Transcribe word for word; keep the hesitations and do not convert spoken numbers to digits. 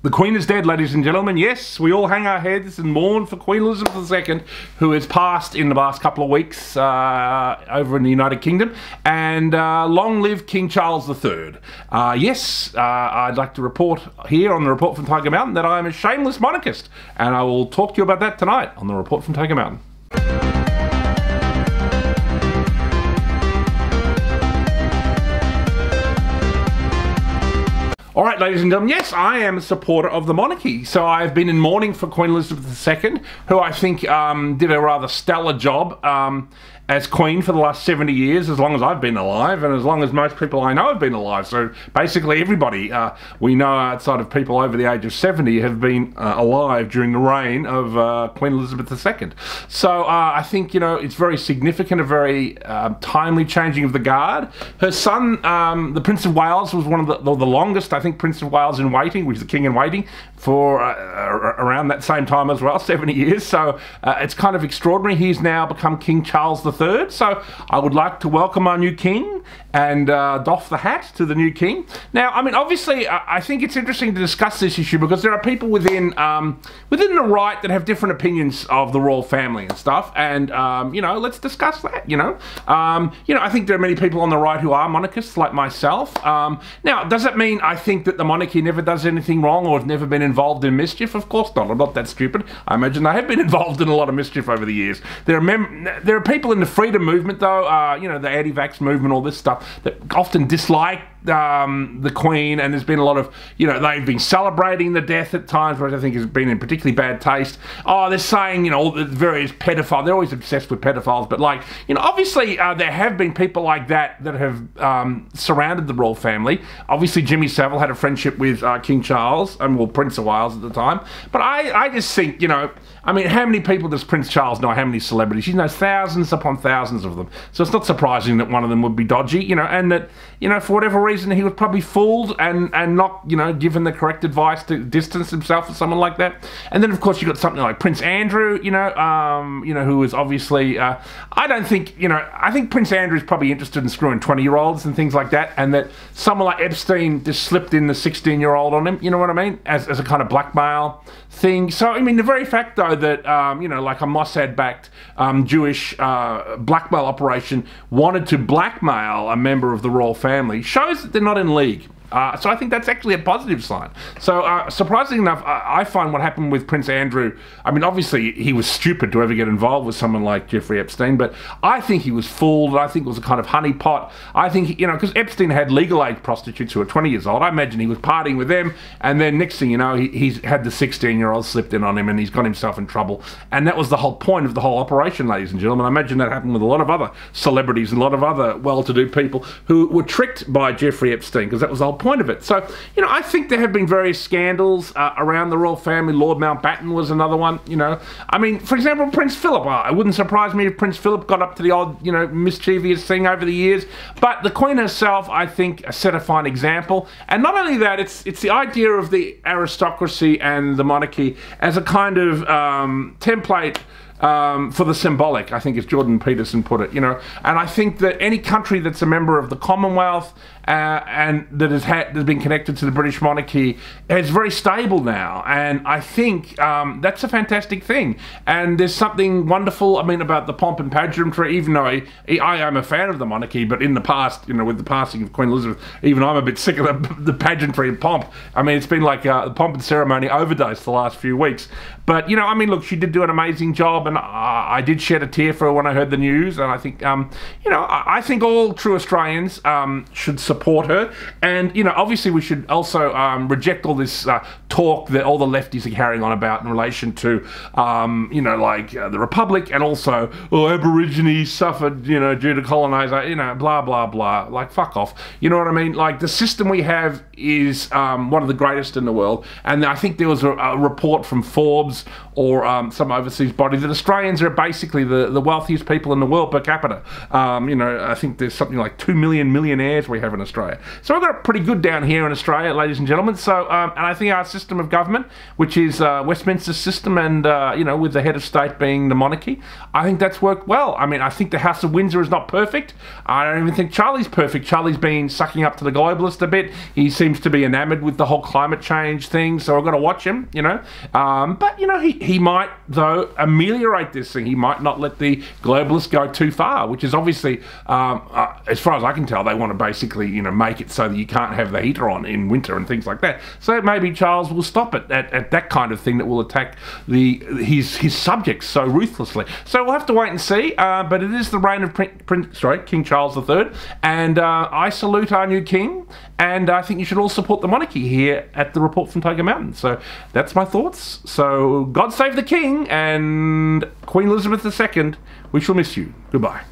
The Queen is dead, ladies and gentlemen. Yes, we all hang our heads and mourn for Queen Elizabeth the Second, who has passed in the last couple of weeks uh, over in the United Kingdom. And uh, long live King Charles the Third. Uh, yes, uh, I'd like to report here on the Report from Tiger Mountain that I am a shameless monarchist. And I will talk to you about that tonight on the Report from Tiger Mountain. Alright, ladies and gentlemen, yes, I am a supporter of the monarchy. So I've been in mourning for Queen Elizabeth the Second, who I think um, did a rather stellar job um, as Queen for the last seventy years, as long as I've been alive, and as long as most people I know have been alive. So basically everybody uh, we know outside of people over the age of seventy have been uh, alive during the reign of uh, Queen Elizabeth the Second. So uh, I think, you know, it's very significant, a very uh, timely changing of the guard. Her son, um, the Prince of Wales, was one of the, the, the longest, I think, Prince of Wales in waiting, which is the King in waiting, for uh, around that same time as well, seventy years. So uh, it's kind of extraordinary. He's now become King Charles the Third. So I would like to welcome our new King and uh, doff the hat to the new King. Now, I mean, obviously, I think it's interesting to discuss this issue because there are people within um, within the right that have different opinions of the royal family and stuff. And um, you know, let's discuss that. You know, um, you know, I think there are many people on the right who are monarchists, like myself. Um, now, does it mean I think that the monarchy never does anything wrong or have never been involved in mischief? Of course not. I'm not that stupid. I imagine they have been involved in a lot of mischief over the years. There are mem there are people in the freedom movement, though, uh, you know, the anti-vax movement, all this stuff, that often dislike um, the Queen, and there's been a lot of, you know, they've been celebrating the death at times, which I think has been in particularly bad taste. Oh, they're saying, you know, all the various pedophiles, they're always obsessed with pedophiles, but like, you know, obviously uh, there have been people like that that have um, surrounded the royal family. Obviously, Jimmy Savile had a friendship with uh, King Charles, and well, Prince of Wales at the time. But I, I just think, you know, I mean, how many people does Prince Charles know? How many celebrities? He knows thousands upon thousands of them. So it's not surprising that one of them would be dodgy, you know, and that, you know, for whatever reason, he was probably fooled and, and not, you know, given the correct advice to distance himself from someone like that. And then, of course, you've got something like Prince Andrew, you know, um, you know, who is obviously, uh, I don't think, you know, I think Prince Andrew's probably interested in screwing twenty-year-olds and things like that, and that someone like Epstein just slipped in the sixteen year old on him, you know what I mean, as, as a kind of blackmail thing. So I mean, the very fact though that um, you know, like a Mossad backed um, Jewish uh, blackmail operation wanted to blackmail a member of the royal family shows that they're not in league. Uh, so I think that's actually a positive sign. So uh, surprisingly enough, I, I find what happened with Prince Andrew, I mean, obviously he was stupid to ever get involved with someone like Jeffrey Epstein, but I think he was fooled. I think it was a kind of honeypot. I think, he, you know, because Epstein had legal age prostitutes who were twenty years old. I imagine he was partying with them, and then next thing you know, he, he's had the sixteen year old slipped in on him, and he's got himself in trouble. And that was the whole point of the whole operation, ladies and gentlemen. I imagine that happened with a lot of other celebrities and a lot of other well-to-do people who were tricked by Jeffrey Epstein, because that was the whole point of it. So, you know, I think there have been various scandals uh, around the royal family. Lord Mountbatten was another one, you know. I mean, for example, Prince Philip. Uh, it wouldn't surprise me if Prince Philip got up to the odd, you know, mischievous thing over the years. But the Queen herself, I think, set a fine example. And not only that, it's it's the idea of the aristocracy and the monarchy as a kind of um, template Um, for the symbolic, I think, as Jordan Peterson put it, you know. And I think that any country that's a member of the Commonwealth uh, and that has, had, that has been connected to the British monarchy is very stable now. And I think um, that's a fantastic thing. And there's something wonderful, I mean, about the pomp and pageantry, even though I, I am a fan of the monarchy, but in the past, you know, with the passing of Queen Elizabeth, even I'm a bit sick of the, the pageantry and pomp. I mean, it's been like uh, the pomp and ceremony overdose the last few weeks. But, you know, I mean, look, she did do an amazing job. And I did shed a tear for her when I heard the news, and I think, um, you know, I think all true Australians um, should support her. And, you know, obviously we should also um, reject all this uh, talk that all the lefties are carrying on about in relation to, um, you know, like uh, the Republic, and also, oh, Aborigines suffered, you know, due to coloniser, you know, blah, blah, blah. Like, fuck off. You know what I mean? Like, the system we have is um, one of the greatest in the world. And I think there was a, a report from Forbes or um, some overseas body that Australians are basically the, the wealthiest people in the world per capita. Um, you know, I think there's something like two million millionaires we have in Australia. So we've got it pretty good down here in Australia, ladies and gentlemen. So, um, and I think our system of government, which is uh, Westminster's system, and uh, you know, with the head of state being the monarchy, I think that's worked well. I mean, I think the House of Windsor is not perfect. I don't even think Charlie's perfect. Charlie's been sucking up to the globalist a bit. He seems to be enamored with the whole climate change thing, so I've got to watch him, you know. Um, but, you know, he, he might, though, ameliorate this thing. He might not let the globalists go too far, which is obviously, um, uh, as far as I can tell, they want to basically, you know, make it so that you can't have the heater on in winter and things like that. So maybe Charles will stop it at, at that kind of thing that will attack the his his subjects so ruthlessly. So we'll have to wait and see, uh, but it is the reign of Prince, Prince, sorry, King Charles the third, and uh, I salute our new king, and I think you should all support the monarchy here at the Report from Tiger Mountain. So that's my thoughts. So God save the king, and Queen Elizabeth the second, we shall miss you. Goodbye.